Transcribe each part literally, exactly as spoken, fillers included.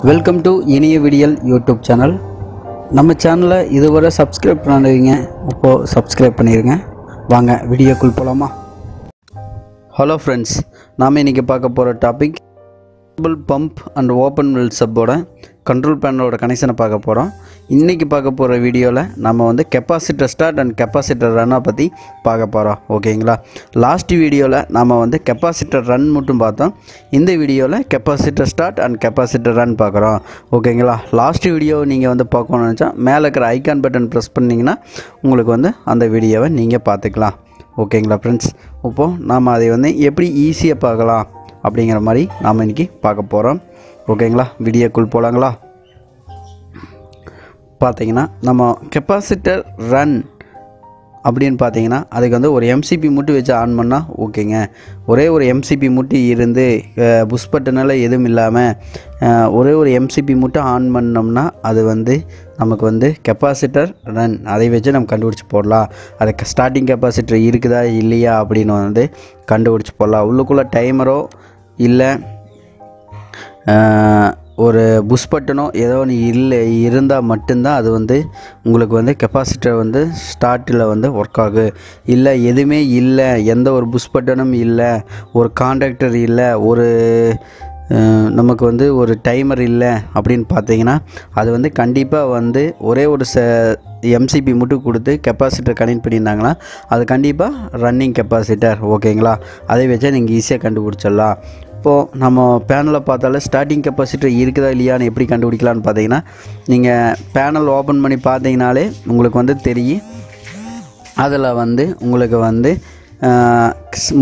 Welcome to Iniya Vidiyal YouTube channel. நம்ம சேனலை இதுவரை சப்ஸ்கிரைப் பண்ணுவீங்க, இப்போ சப்ஸ்கிரைப் பண்ணிருங்க. வாங்க வீடியோக்குள் போலாமா. ஹலோ ஃப்ரெண்ட்ஸ், நாம இன்னைக்கு பார்க்க போற topic pump and open well சப்போட கண்ட்ரோல் பேனலோட கனெக்ஷனை பார்க்க போகிறோம். இன்றைக்கி பார்க்க போகிற வீடியோவில் நம்ம வந்து கெப்பாசிட்டர் ஸ்டார்ட் அண்ட் கெப்பாசிட்டர் ரன்னை பற்றி பார்க்க போகிறோம். ஓகேங்களா, லாஸ்ட் வீடியோவில் நம்ம வந்து கெப்பாசிட்டர் ரன் மட்டும் பார்த்தோம். இந்த வீடியோவில் capacitor start and capacitor run பார்க்குறோம். ஓகேங்களா, லாஸ்ட் வீடியோ நீங்கள் வந்து பார்க்கணும்னு நினச்சா மேலே இருக்கிற ஐக்கான் பட்டன் ப்ரெஸ் பண்ணிங்கன்னா உங்களுக்கு வந்து அந்த வீடியோவை நீங்கள் பார்த்துக்கலாம். ஓகேங்களா ஃப்ரெண்ட்ஸ், இப்போது நாம் அதை வந்து எப்படி ஈஸியாக பார்க்கலாம் அப்படிங்கிற மாதிரி நாம் இன்றைக்கி பார்க்க போகிறோம். ஓகேங்களா, வீடியோக்குள் போகலாங்களா. பார்த்தீங்கன்னா நம்ம கெப்பாசிட்டர் ரன் அப்படின்னு பார்த்தீங்கன்னா அதுக்கு வந்து ஒரு எம்சிபி மூட்டி வச்சு ஆன் பண்ணால் ஓகேங்க. ஒரே ஒரு எம்சிபி மூட்டி இருந்து புஷ் பட்டனால் எதுவும் இல்லாமல் ஒரே ஒரு எம்சிபி மூட்டி ஆன் பண்ணோம்னா அது வந்து நமக்கு வந்து கெப்பாசிட்டர் ரன் அதை வச்சு நம்ம கண்டுபிடிச்சி போடலாம். அதுக்கு ஸ்டார்டிங் கெப்பாசிட்டர் இருக்குதா இல்லையா அப்படின்னு வந்து கண்டுபிடிச்சி போடலாம். உள்ளுக்குள்ளே டைமரோ இல்லை ஒரு புஷ் பட்டனோ ஏதோ ஒன்று இல்லை இருந்தால் மட்டும்தான் அது வந்து உங்களுக்கு வந்து கெப்பாசிட்டர் வந்து ஸ்டார்ட்டில் வந்து ஒர்க் ஆகு. இல்லை எதுவுமே இல்லை, எந்த ஒரு புஷ் பட்டனும் இல்லை, ஒரு கான்ட்ராக்டர் இல்லை, ஒரு நமக்கு வந்து ஒரு டைமர் இல்லை அப்படின்னு பார்த்தீங்கன்னா அது வந்து கண்டிப்பாக வந்து ஒரே ஒரு ச எம்சிபி மட்டும் கொடுத்து கெப்பாசிட்டர் கனெக்ட் பண்ணியிருந்தாங்கன்னா அது கண்டிப்பாக ரன்னிங் கெப்பாசிட்டர். ஓகேங்களா, அதை வச்சா நீங்கள் ஈஸியாக கண்டுபிடிச்சிடலாம். இப்போது நம்ம பேனலை பார்த்தாலே ஸ்டார்டிங் கெப்பாசிட்டர் இருக்குதா இல்லையான்னு எப்படி கண்டுபிடிக்கலான்னு பார்த்தீங்கன்னா நீங்கள் பேனல் ஓப்பன் பண்ணி பார்த்தீங்கனாலே உங்களுக்கு வந்து தெரியும். அதில் வந்து உங்களுக்கு வந்து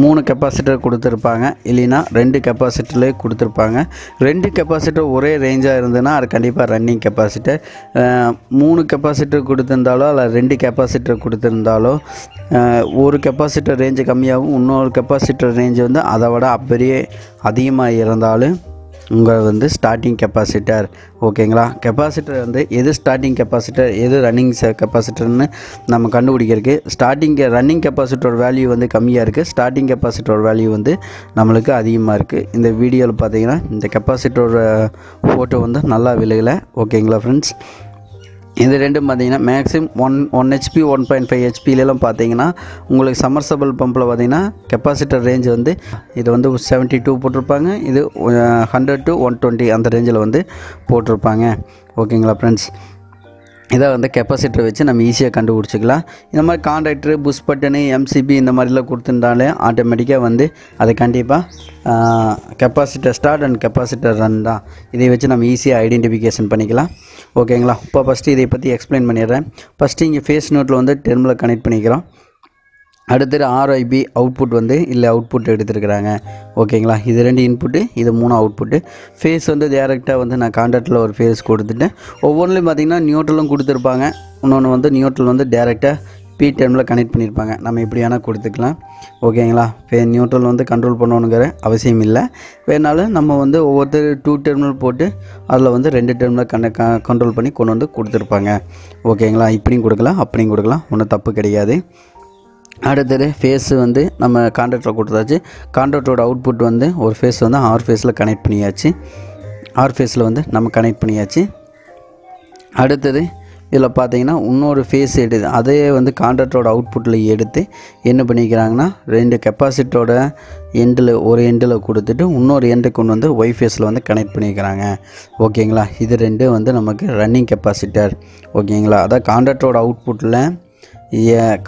மூணு கெப்பாசிட்டர் கொடுத்துருப்பாங்க, இல்லைன்னா ரெண்டு கெப்பாசிட்டர்லேயே கொடுத்துருப்பாங்க. ரெண்டு கெப்பாசிட்டர் ஒரே ரேஞ்சாக இருந்ததுன்னா அது கண்டிப்பாக ரன்னிங் கெப்பாசிட்டர். மூணு கெப்பாசிட்டர் கொடுத்துருந்தாலோ இல்லை ரெண்டு கெப்பாசிட்டர் கொடுத்துருந்தாலோ ஒரு கெப்பாசிட்டர் ரேஞ்சு கம்மியாகவும் இன்னொரு கெப்பாசிட்டர் ரேஞ்சு வந்து அதை விட அப்படியே அதிகமாக இருந்தாலும் உங்கள் வந்து ஸ்டார்டிங் கெப்பாசிட்டர். ஓகேங்களா, கெப்பாசிட்டர் வந்து எது ஸ்டார்டிங் கெப்பாசிட்டர் எது ரன்னிங் கெப்பாசிட்டர்னு நம்ம கண்டுபிடிக்கிறதுக்கு ஸ்டார்டிங் ரன்னிங் கெப்பாசிட்டர் வேல்யூ வந்து கம்மியாக இருக்குது, ஸ்டார்டிங் கெப்பாசிட்டர் வேல்யூ வந்து நம்மளுக்கு அதிகமாக இருக்குது. இந்த வீடியோவில் பார்த்தீங்கன்னா இந்த கெப்பாசிட்டர் ஃபோட்டோ வந்து நல்லா விழுகலை. ஓகேங்களா ஃப்ரெண்ட்ஸ், இது ரெண்டும் பார்த்தீங்கன்னா maximum one one HP one point five ஹெச்பிலெலாம் பார்த்தீங்கன்னா உங்களுக்கு சம்மர்சபிள் பம்பில் பார்த்தீங்கன்னா கெப்பாசிட்டர் ரேஞ்ச் வந்து இது வந்து செவன்ட்டி டூ போட்டிருப்பாங்க, இது ஹண்ட்ரட் டு ஒன் டுவெண்ட்டி அந்த ரேஞ்சில் வந்து போட்டிருப்பாங்க. ஓகேங்களா ஃப்ரெண்ட்ஸ், இதை வந்து கெப்பாசிட்டர் வச்சு நம்ம ஈஸியாக கண்டுபிடிச்சிக்கலாம். இந்த மாதிரி கான்ட்ராக்டரு புஷ் பட்டனு எம்சிபி இந்த மாதிரிலாம் கொடுத்துருந்தாலே ஆட்டோமேட்டிக்காக வந்து அது கண்டிப்பாக capacitor start and capacitor run தான். இதை வச்சு நம்ம ஈஸியாக ஐடென்டிஃபிகேஷன் பண்ணிக்கலாம். ஓகேங்களா, இப்போ ஃபஸ்ட்டு இதை பற்றி எக்ஸ்பிளைன் பண்ணிடுறேன். ஃபஸ்ட்டு இங்கே ஃபேஸ் நோட்டில் வந்து டெர்மினல் கனெக்ட் பண்ணிக்கிறோம். அடுத்தது ஆர்ஐபி அவுட்புட் வந்து இல்லை அவுட்புட் எடுத்துருக்குறாங்க. ஓகேங்களா, இது ரெண்டு இன்புட்டு, இது மூணு அவுட்புட்டு. ஃபேஸ் வந்து டேரெக்டாக வந்து நான் கான்ட்ராக்டில் ஒரு ஃபேஸ் கொடுத்துட்டேன். ஒவ்வொன்றுலையும் பார்த்திங்கன்னா நியூட்ரலும் கொடுத்துருப்பாங்க, இன்னொன்று வந்து நியூட்ரல் வந்து டேரெக்டாக பி டைமில் கனெக்ட் பண்ணியிருப்பாங்க. நம்ம எப்படியானா கொடுத்துக்கலாம். ஓகேங்களா, இப்போ நியூட்ரல் வந்து கண்ட்ரோல் பண்ணணுங்கிற அவசியம் இல்லை, வேணாலும் நம்ம வந்து ஒவ்வொருத்தர் டூ டெர்மினல் போட்டு அதில் வந்து ரெண்டு டெர்மினல் கண்ட க கண்ட்ரோல் பண்ணி கொண்டு வந்து கொடுத்துருப்பாங்க. ஓகேங்களா, இப்படியும் கொடுக்கலாம் அப்படியும் கொடுக்கலாம், ஒன்றும் தப்பு கிடையாது. அடுத்தது ஃபேஸு வந்து நம்ம கான்ட்ராக்டில் கொடுத்தாச்சு. கான்ட்ராக்டோட அவுட்புட் வந்து ஒரு ஃபேஸ் வந்து ஆர் ஃபேஸில் கனெக்ட் பண்ணியாச்சு, ஆர் ஃபேஸில் வந்து நம்ம கனெக்ட் பண்ணியாச்சு. அடுத்தது இதில் பார்த்தீங்கன்னா இன்னொரு ஃபேஸ் எடுத்து அதே வந்து கான்ட்ராக்டோட அவுட்புட்டில் எடுத்து என்ன பண்ணிக்கிறாங்கன்னா ரெண்டு கெப்பாசிட்டரோட எண்டில் ஒரு எண்டில் கொடுத்துட்டு இன்னொரு எண்டை கொண்டு வந்து ஒய் ஃபேஸில் வந்து கனெக்ட் பண்ணிக்கிறாங்க. ஓகேங்களா, இது ரெண்டு வந்து நமக்கு ரன்னிங் கெப்பாசிட்டர். ஓகேங்களா, அதான் கான்ட்ராக்டோட அவுட்புட்டில்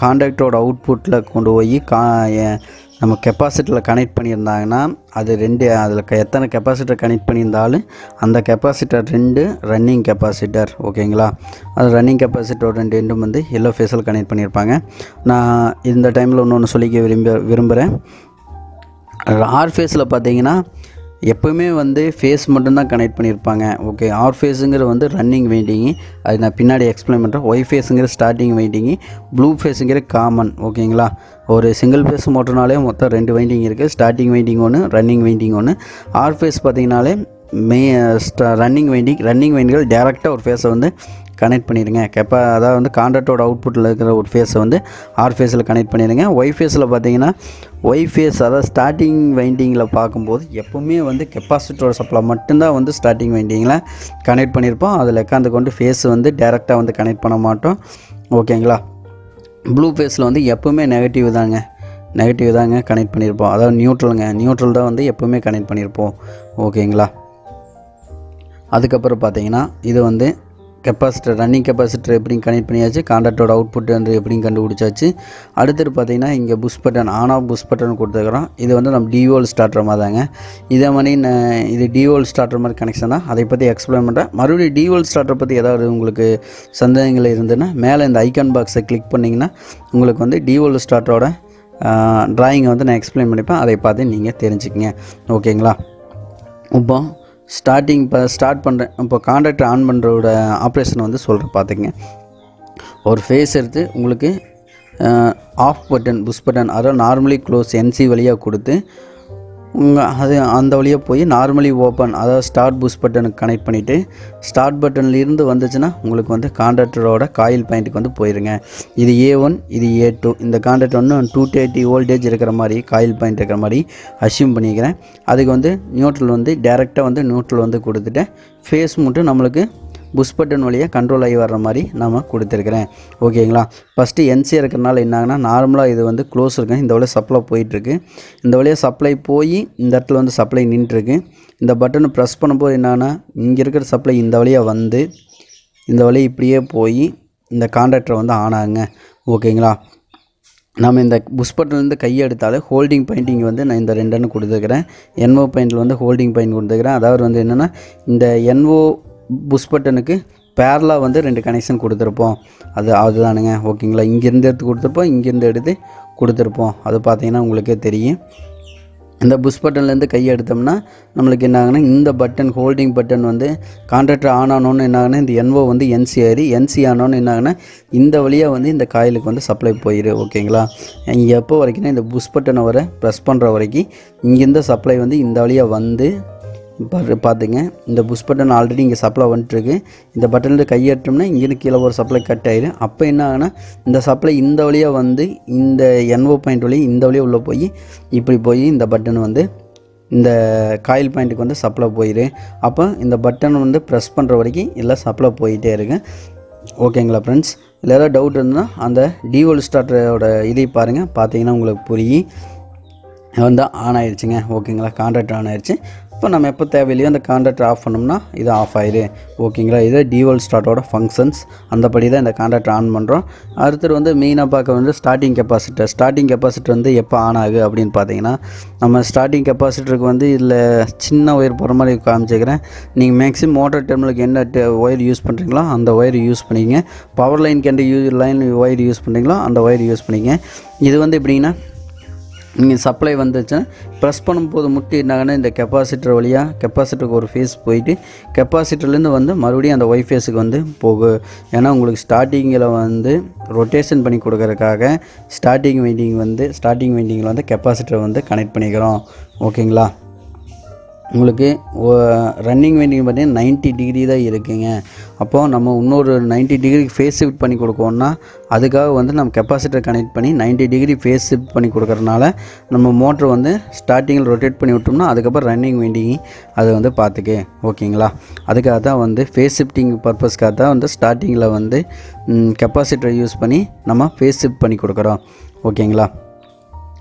கான்ட்ராக்டோட அவுட்புட்டில் கொண்டு போய் கா நம்ம கெப்பாசிட்டரில் கனெக்ட் பண்ணியிருந்தாங்கன்னா அது ரெண்டு அதில் எத்தனை கெப்பாசிட்டர் கனெக்ட் பண்ணியிருந்தாலும் அந்த கெப்பாசிட்டர் ரெண்டு ரன்னிங் கெப்பாசிட்டர். ஓகேங்களா, அது ரன்னிங் கெப்பாசிட்டர் ரெண்டு ரெண்டும் வந்து எல்லோ ஃபேஸில் கனெக்ட் பண்ணியிருப்பாங்க. நான் இந்த டைமில் ஒன்று ஒன்று சொல்லிக்க விரும்ப விரும்புகிறேன் ஆர் ஃபேஸில் பார்த்தீங்கன்னா எப்போயுமே வந்து ஃபேஸ் மட்டும்தான் கனெக்ட் பண்ணியிருப்பாங்க. ஓகே, ஆர் ஃபேஸுங்கிற வந்து ரன்னிங் வெயிட்டிங்கு, அது நான் பின்னாடி எக்ஸ்பிளைன் பண்ணுறேன். ஒய் ஃபேஸுங்கிற ஸ்டார்டிங் வெயிட்டிங்கு, ப்ளூ ஃபேஸுங்கிற காமன். ஓகேங்களா, ஒரு சிங்கிள் ஃபேஸ் மோட்டர்னாலே மொத்தம் ரெண்டு வெயிட்டிங் இருக்குது, ஸ்டார்டிங் வெயிட்டிங் ஒன்று ரன்னிங் வெயிட்டிங் ஒன்று. ஆர் ஃபேஸ் பார்த்திங்கனாலே ரன்னிங் வைண்டிங் ரன்னிங் வைண்டிகள் டேரெக்டாக ஒரு ஃபேஸை வந்து கனெக்ட் பண்ணிடுங்க. கெப்பா அதாவது வந்து கான்ட்ராக்டோட அவுட்புட்டில் இருக்கிற ஒரு ஃபேஸை வந்து ஆர் ஃபேஸில் கனெக்ட் பண்ணிடுங்க. ஒய் ஃபேஸில் பார்த்தீங்கன்னா ஒய் ஃபேஸ் அதாவது ஸ்டார்டிங் வைண்டிங்கில் பார்க்கும்போது எப்போவுமே வந்து கெப்பாசிட்டோட சப்ளை மட்டும்தான் வந்து ஸ்டார்டிங் வைண்டிங்கில் கனெக்ட் பண்ணியிருப்போம். அதில் உட்காந்து கொண்டு ஃபேஸ் வந்து டேரெக்டாக வந்து கனெக்ட் பண்ண மாட்டோம். ஓகேங்களா. ப்ளூ ஃபேஸில் வந்து எப்போவுமே நெகட்டிவ் தாங்க நெகட்டிவ் தாங்க கனெக்ட் பண்ணியிருப்போம். அதாவது நியூட்ரலுங்க நியூட்ரல் தான் வந்து எப்போவுமே கனெக்ட் பண்ணியிருப்போம். ஓகேங்களா. அதுக்கப்புறம் பார்த்தீங்கன்னா இது வந்து கெப்பாசிட்டர் ரன்னிங் கெப்பாசிட்டர் எப்படின்னு கனெக்ட் பண்ணியாச்சு, கான்ட்ராக்டோட அவுட்புட் வந்து எப்படின்னு கண்டுபிடிச்சாச்சு. அடுத்தது பார்த்தீங்கன்னா இங்கே push button on off push button கொடுத்துக்கிறோம். இது வந்து நம்ம டிஓல் ஸ்டார்டர் மாதிரி தாங்க. இதே மாதிரி இது டிஓல் ஸ்டார்டர் மாதிரி கனெக்ஷன் தான். அதை பற்றி எக்ஸ்பிளைன் பண்ணுறேன். மறுபடியும் டிஓல் ஸ்டார்டர் பற்றி ஏதாவது உங்களுக்கு சந்தேகங்கள் இருந்ததுன்னா மேலே இந்த ஐக்கான் பாக்ஸை கிளிக் பண்ணிங்கன்னா உங்களுக்கு வந்து டிஓல் ஸ்டார்டரோட ட்ராயிங்கை வந்து நான் எக்ஸ்பிளைன் பண்ணிப்பேன். அதை பார்த்து நீங்கள் தெரிஞ்சுக்கங்க. ஓகேங்களா. இப்போ ஸ்டார்டிங் இப்போ ஸ்டார்ட் பண்ணுறேன். இப்போ கான்ட்ராக்டர் ஆன் பண்ணுறோட ஆப்ரேஷன் வந்து சொல்கிறேன் பார்த்துங்க. ஒரு ஃபேஸ் எடுத்து உங்களுக்கு ஆஃப் பட்டன் புஷ் பட்டன் அதாவது நார்மலி க்ளோஸ் என்சி வழியாக கொடுத்து உங்கள் அது அந்த வழியாக போய் நார்மலி ஓப்பன் அதாவது ஸ்டார்ட் புஷ் பட்டனுக்கு கனெக்ட் பண்ணிவிட்டு ஸ்டார்ட் பட்டன்லேருந்து வந்துச்சுன்னா உங்களுக்கு வந்து கான்ட்ராக்டரோட காயில் பாயிண்ட்டுக்கு வந்து போயிடுங்க. இது ஏ ஒன் இது ஏ டூ இந்த கான்ட்ராக்ட் ஒன்று டூ தேர்ட்டி வோல்டேஜ் இருக்கிற மாதிரி காயில் பாயிண்ட் இருக்கிற மாதிரி அசியூம் பண்ணிக்கிறேன். அதுக்கு வந்து நியூட்ரல் வந்து டேரெக்டாக வந்து நியூட்ரல் வந்து கொடுத்துட்டேன். ஃபேஸ் மட்டும் நம்மளுக்கு புஷ் பட்டன் வழியாக கண்ட்ரோல் ஆகி வர்ற மாதிரி நம்ம கொடுத்துருக்குறேன். ஓகேங்களா. ஃபஸ்ட்டு என்சி இருக்கிறனால என்னாகனா நார்மலாக இது வந்து க்ளோஸ் இருக்கேன். இந்த வழியாக சப்ளை போயிட்டுருக்கு. இந்த வழியாக சப்ளை போய் இந்த இடத்துல வந்து சப்ளை நின்றுருக்கு. இந்த பட்டனை ப்ரெஸ் பண்ணும்போது என்னான்னா இங்கே இருக்கிற சப்ளை இந்த வழியாக வந்து இந்த வழியை இப்படியே போய் இந்த கான்ட்ராக்டரை வந்து ஆன் ஆகுங்க. ஓகேங்களா. நம்ம இந்த புஷ் பட்டன்லேருந்து கையை எடுத்தாலே ஹோல்டிங் பாயிண்டிங் வந்து நான் இந்த ரெண்டுன்னு கொடுத்துருக்குறேன். என்ஓ பாயிண்டில் வந்து ஹோல்டிங் பாயிண்ட் கொடுத்துருக்குறேன். அதாவது வந்து என்னென்னா இந்த என்ஓ புஷ் பட்டனுக்கு பேரலாக வந்து ரெண்டு கனெக்ஷன் கொடுத்துருப்போம். அது அதுதானுங்க. ஓகேங்களா. இங்கேருந்து எடுத்து கொடுத்துருப்போம் இங்கேருந்து எடுத்து கொடுத்துருப்போம். அது பார்த்தீங்கன்னா உங்களுக்கே தெரியும். இந்த புஷ் பட்டன்லேருந்து கையை எடுத்தோம்னா நம்மளுக்கு என்ன ஆகுனா இந்த பட்டன் ஹோல்டிங் பட்டன் வந்து கான்ட்ராக்டர் ஆன் ஆனோன்னு என்ன ஆகுனா இந்த என்ஓ வந்து என்சி ஆறி என்சி ஆனோன்னு என்ன ஆகுனா இந்த வழியாக வந்து இந்த காயிலுக்கு வந்து சப்ளை போயிடு. ஓகேங்களா. இங்கே எப்போ வரைக்கும்னா இந்த புஷ் பட்டனை வர ப்ரெஸ் பண்ணுற வரைக்கும் இங்கேருந்து சப்ளை வந்து இந்த வழியாக வந்து பார்த்துங்க. இந்த புஷ் பட்டன் ஆல்ரெடி இங்கே சப்ளை வந்துட்டுருக்கு. இந்த பட்டன்லேருந்து கையேற்றோம்னா இங்கேருந்து கீழே ஒரு சப்ளை கட் ஆகிடும். அப்போ என்ன ஆகுனா இந்த சப்ளை இந்த வழியாக வந்து இந்த என்ஓ பாயிண்ட் வழி இந்த வழியாக உள்ளே போய் இப்படி போய் இந்த பட்டன் வந்து இந்த காயில் பாயிண்ட்டுக்கு வந்து சப்ளை போயிடு. அப்போ இந்த பட்டன் வந்து ப்ரெஸ் பண்ணுற வரைக்கும் எல்லாம் சப்ளை போயிட்டே இருக்கு. ஓகேங்களா ஃப்ரெண்ட்ஸ். இல்லை ஏதாவது டவுட் இருந்ததுன்னா அந்த டிஓல் ஸ்டார்டரோட இதை பாருங்கள். பார்த்தீங்கன்னா உங்களுக்கு புரியும். வந்து ஆன் ஆயிடுச்சுங்க. ஓகேங்களா. கான்ட்ராக்ட் ஆன் ஆயிடுச்சு. இப்போ நம்ம எப்போ தேவையில்லையோ அந்த கான்ட்ராக்டர் ஆஃப் பண்ணோம்னா இது ஆஃப் ஆயிடு. ஓகேங்களா. இது டிஓல் ஸ்டார்டோட ஃபங்க்ஷன்ஸ். அந்தபடி தான் இந்த கான்ட்ராக்டர் ஆன் பண்ணுறோம். அடுத்தது வந்து மெயினாக பார்க்க வந்து ஸ்டார்டிங் கெப்பாசிட்டர் ஸ்டார்டிங் கெப்பாசிட்டர் வந்து எப்போ ஆன் ஆகு அப்படின்னு பார்த்தீங்கன்னா நம்ம ஸ்டார்டிங் கெப்பாசிட்டருக்கு வந்து இதில் சின்ன ஒயர் போகிற மாதிரி காமிச்சிக்கிறேன். நீங்கள் மேக்ஸிமம் மோட்டர் டெர்மினலுக்கு என்ன ஒயர் யூஸ் பண்ணுறீங்களோ அந்த ஒயர் யூஸ் பண்ணிங்க. பவர் லைனுக்கு எந்த யூஸ் லைன் ஒயர் யூஸ் பண்ணுறீங்களோ அந்த ஒயர் யூஸ் பண்ணிங்க. இது வந்து எப்படின்னா நீங்கள் சப்ளை வந்துச்சுன்னா ப்ரெஸ் பண்ணும்போது மட்டும் என்னாகனா இந்த கெப்பாசிட்டர் வழியாக கெப்பாசிட்டருக்கு ஒரு ஃபேஸ் போயிட்டு கெப்பாசிட்டர்லேருந்து வந்து மறுபடியும் அந்த ஒய் ஃபேஸுக்கு வந்து போகும். ஏன்னா உங்களுக்கு ஸ்டார்டிங்கில் வந்து ரொட்டேஷன் பண்ணி கொடுக்கறதுக்காக ஸ்டார்டிங் வைண்டிங் வந்து ஸ்டார்டிங் வைண்டிங்கில் வந்து கெப்பாசிட்டர் வந்து கனெக்ட் பண்ணிக்கிறோம். ஓகேங்களா. உங்களுக்கு ரன்னிங் வைண்டிங் பார்த்தீங்கன்னா நைன்ட்டி டிகிரி தான் இருக்குங்க. அப்போது நம்ம இன்னொரு நைன்ட்டி டிகிரிக்கு ஃபேஸ் ஷிஃப்ட் பண்ணி கொடுக்கோன்னா அதுக்காக வந்து நம்ம கெப்பாசிட்டர் கனெக்ட் பண்ணி நைன்ட்டி டிகிரி ஃபேஸ் ஷிஃப்ட் பண்ணி கொடுக்கறனால நம்ம மோட்ரு வந்து ஸ்டார்டிங்கில் ரொட்டேட் பண்ணி விட்டோம்னா அதுக்கப்புறம் ரன்னிங் வைண்டிங் அது வந்து பார்த்துக்கு. ஓகேங்களா. அதுக்காக தான் வந்து ஃபேஸ் ஷிஃப்டிங் பர்பஸ்க்காக தான் வந்து ஸ்டார்டிங்கில் வந்து கெப்பாசிட்டர் யூஸ் பண்ணி நம்ம ஃபேஸ் ஷிஃப்ட் பண்ணி கொடுக்குறோம். ஓகேங்களா.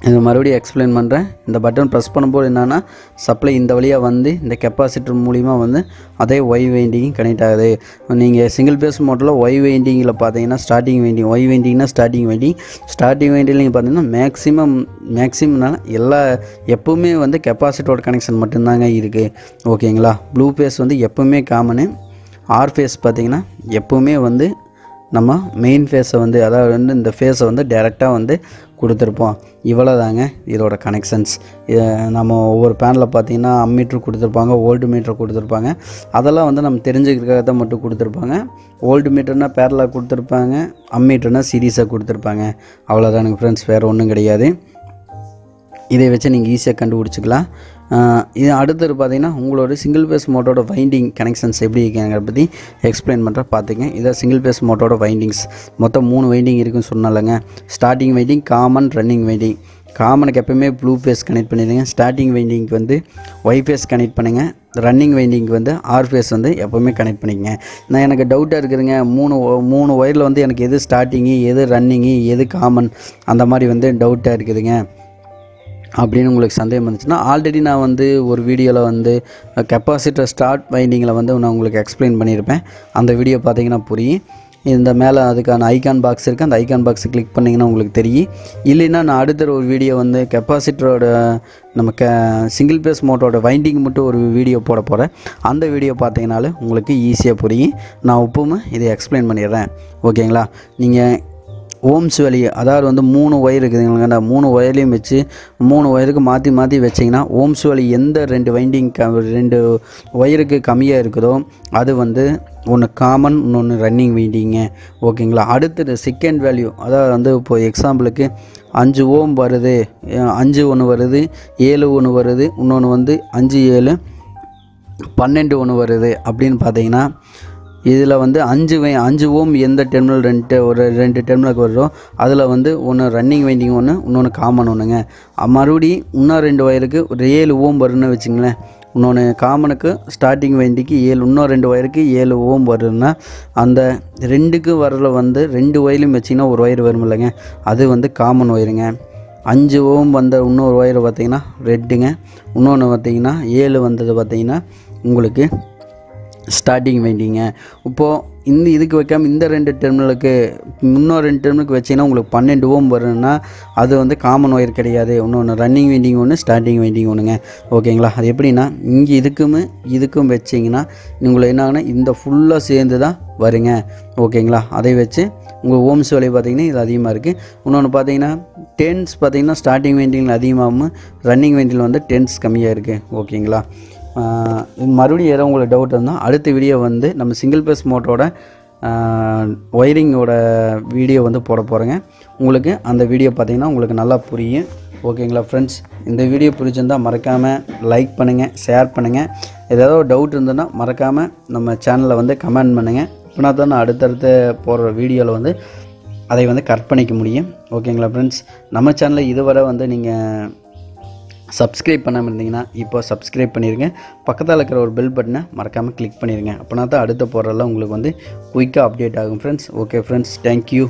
இது மறுபடியும் எக்ஸ்பிளைன் பண்ணுறேன். இந்த பட்டன் ப்ரெஸ் பண்ணும்போது என்னென்னா சப்ளை இந்த வழியாக வந்து இந்த கெப்பாசிட்டர் மூலிமா வந்து அதே ஒய் வைண்டிங் கனெக்ட் ஆகுது. நீங்கள் சிங்கிள் பேஸ் மோட்டரில் ஒய் வைண்டிங்கில் பார்த்தீங்கன்னா ஸ்டார்டிங் வைண்டிங் ஒய் வைண்டிங்னா ஸ்டார்டிங் வைண்டிங் ஸ்டார்டிங் வைண்டிங் நீங்கள் பார்த்தீங்கன்னா மேக்ஸிமம் மேக்ஸிமம்னால எல்லா எப்போவுமே வந்து கெப்பாசிட்டரோட கனெக்ஷன் மட்டும்தாங்க இருக்குது. ஓகேங்களா. ப்ளூ ஃபேஸ் வந்து எப்போவுமே காமனு. ஆர் ஃபேஸ் பார்த்தீங்கன்னா எப்போவுமே வந்து நம்ம மெயின் ஃபேஸை வந்து அதாவது வந்து இந்த ஃபேஸை வந்து டேரெக்டாக வந்து கொடுத்துருப்போம். இவ்வளோ தாங்க இதோட கனெக்ஷன்ஸ். நம்ம ஒவ்வொரு பேனில் பார்த்திங்கன்னா அம்மீட்ரு கொடுத்துருப்பாங்க ஓல்டு மீட்ரு கொடுத்துருப்பாங்க. அதெல்லாம் வந்து நம்ம தெரிஞ்சுக்கிறதுக்காக தான் மட்டும் கொடுத்துருப்பாங்க. ஓல்டு மீட்டர்னால் பேரலாக கொடுத்துருப்பாங்க. அம்மீட்டர்னால் சீரீஸாக கொடுத்துருப்பாங்க. அவ்வளோதான் எனக்கு ஃப்ரெண்ட்ஸ். வேறு ஒன்றும் கிடையாது. இதை வச்சு நீங்கள் ஈஸியாக கண்டுபிடிச்சிக்கலாம். இது அடுத்து பார்த்தீங்கன்னா உங்களோட சிங்கிள் பேஸ் மோட்டரோட வைண்டிங் கனெக்ஷன்ஸ் எப்படி இருக்குங்கிற பற்றி எக்ஸ்பிளைன் பண்ணுற பார்த்துங்க. இதை சிங்கிள் பேஸ் மோட்டரோட வைண்டிங்ஸ் மொத்தம் மூணு வைண்டிங் இருக்குன்னு சொன்னாலங்க. Starting winding, common, running winding. காமனுக்கு எப்போயுமே ப்ளூ ஃபேஸ் கனெக்ட் பண்ணிடுங்க. ஸ்டார்டிங் வைண்டிங்க்கு வந்து ஒய் ஃபேஸ் கனெக்ட் பண்ணுங்கள். ரன்னிங் வைண்டிங்க்கு வந்து ஆர் ஃபேஸ் வந்து எப்போவுமே கனெக்ட் பண்ணிக்கங்க. நான் எனக்கு டவுட்டாக இருக்குதுங்க, மூணு மூணு ஒயரில் வந்து எனக்கு எது ஸ்டார்டிங்கு, எது ரன்னிங்கு, எது காமன், அந்த மாதிரி வந்து டவுட்டாக இருக்குதுங்க அப்படின்னு உங்களுக்கு சந்தேகம் வந்துச்சுன்னா, ஆல்ரெடி நான் வந்து ஒரு வீடியோவில் வந்து கெப்பாசிட்டர் ஸ்டார்ட் வைண்டிங்கில் வந்து நான் உங்களுக்கு எக்ஸ்பிளைன் பண்ணியிருப்பேன். அந்த வீடியோ பார்த்தீங்கன்னா புரியும். இந்த மேலே அதுக்கான ஐகான் பாக்ஸ் இருக்குது, அந்த ஐகான் பாக்ஸை கிளிக் பண்ணிங்கன்னா உங்களுக்கு தெரியும். இல்லைன்னா நான் அடுத்த ஒரு வீடியோ வந்து கெப்பாசிட்டரோட நமக்கு சிங்கிள் பேஸ் மோட்டரோட வைண்டிங் மட்டும் ஒரு வீடியோ போட போகிறேன். அந்த வீடியோ பார்த்தீங்கனாலும் உங்களுக்கு ஈஸியாக புரியும். நான் இப்போவுமே இதை எக்ஸ்பிளைன் பண்ணிடுறேன், ஓகேங்களா. நீங்கள் ஓம்ஸ் வேல்யூ, அதாவது வந்து மூணு ஒயர் இருக்குதுங்களா, மூணு ஒயர்லையும் வச்சு மூணு ஒயருக்கு மாற்றி மாற்றி வச்சிங்கன்னா ஓம்ஸ் வேல்யூ எந்த ரெண்டு வைண்டிங் க ரெண்டு ஒயருக்கு கம்மியாக இருக்குதோ அது வந்து ஒன்று காமன், இன்னொன்று ரன்னிங் வைண்டிங்கு, ஓகேங்களா. அடுத்தது செகண்ட் வேல்யூ, அதாவது வந்து இப்போ எக்ஸாம்பிளுக்கு அஞ்சு ஓம் வருது, அஞ்சு ஒன்று வருது, ஏழு ஒன்று வருது, இன்னொன்று வந்து அஞ்சு ஏழு பன்னெண்டு ஒன்று வருது அப்படின்னு பார்த்தீங்கன்னா, இதில் வந்து அஞ்சு வை அஞ்சு ஓம் எந்த டெர்மினல் ரெண்டு ஒரு ரெண்டு டெர்மினலுக்கு வருதோ அதில் வந்து ஒன்று ரன்னிங் வைண்டிங் ஒன்று, இன்னொன்று காமன் ஒன்றுங்க. மறுபடி இன்னும் ரெண்டு ஒயருக்கு ஒரு ஏழு ஓம் வருதுன்னு வச்சுங்களேன். இன்னொன்று காமனுக்கு ஸ்டார்டிங் வைண்டிங்க்கு ஏழு, இன்னும் ரெண்டு ஒயருக்கு ஏழு ஓம் வருதுன்னா அந்த ரெண்டுக்கு வரல வந்து ரெண்டு ஒயர்லையும் வச்சிங்கன்னா ஒரு ஒயர் வரும் இல்லைங்க, அது வந்து காமன் ஒயருங்க. அஞ்சு ஓம் வந்த இன்னொரு ஒயர் பார்த்திங்கன்னா ரெட்டுங்க, இன்னொன்று பார்த்திங்கன்னா ஏழு வந்தது பார்த்திங்கன்னா உங்களுக்கு ஸ்டார்டிங் வைண்டிங்க. இப்போது இந்த இதுக்கு வைக்காமல் இந்த ரெண்டு டெர்மினலுக்கு இன்னொரு ரெண்டு டெர்மினலுக்கு வச்சிங்கன்னா உங்களுக்கு பன்னெண்டு ஓம் வருதுன்னா அது வந்து காமன் ஒயர் கிடையாது. இன்னொன்று ரன்னிங் வைண்டிங் ஒன்று, ஸ்டார்டிங் வைண்டிங் ஒன்றுங்க, ஓகேங்களா. அது எப்படின்னா இங்கே இதுக்கும் இதுக்கும் வச்சிங்கன்னா உங்களுக்கு என்னாகனா இந்த ஃபுல்லாக சேர்ந்து தான் வருங்க, ஓகேங்களா. அதை வச்சு உங்கள் ஓம்ஸ் வேல்யூ பார்த்திங்கன்னா இது அதிகமாக இருக்குது. இன்னொன்று பார்த்திங்கன்னா டென்ஸ் பார்த்திங்கன்னா ஸ்டார்டிங் வைண்டிங்கில் அதிகமாகவும் ரன்னிங் வைண்டிங்கில் வந்து டென்ஸ் கம்மியாக இருக்குது, ஓகேங்களா. மறுபடியும் ஏதோ உங்களுக்கு டவுட் இருந்தால் அடுத்த வீடியோ வந்து நம்ம சிங்கிள் பேஸ் மோட்டரோட ஒயரிங்கோட வீடியோ வந்து போட போகிறேங்க. உங்களுக்கு அந்த வீடியோ பார்த்திங்கன்னா உங்களுக்கு நல்லா புரியும், ஓகேங்களா. ஃப்ரெண்ட்ஸ், இந்த வீடியோ பிடிச்சிருந்தால் மறக்காமல் லைக் பண்ணுங்கள், ஷேர் பண்ணுங்கள். ஏதாவது ஒரு டவுட் இருந்ததுன்னா மறக்காமல் நம்ம சேனலில் வந்து கமெண்ட் பண்ணுங்கள். இப்போனா தான் நான் அடுத்தடுத்து போடுற வீடியோவில் வந்து அதை வந்து கட் பண்ணிக்க முடியும், ஓகேங்களா. ஃப்ரெண்ட்ஸ், நம்ம சேனலில் இதுவரை வந்து நீங்கள் சப்ஸ்கிரைப் பண்ணாமல் இருந்தீங்கன்னா இப்போ சப்ஸ்கிரைப் பண்ணிடுங்க. பக்கத்தில் இருக்கிற ஒரு பெல் பட்டனை மறக்காமல் கிளிக் பண்ணிடுங்க. அப்படின்னா தான் அடுத்த போடுறதெல்லாம் உங்களுக்கு வந்து குயிக்காக அப்டேட் ஆகும். Friends, okay friends, thank you.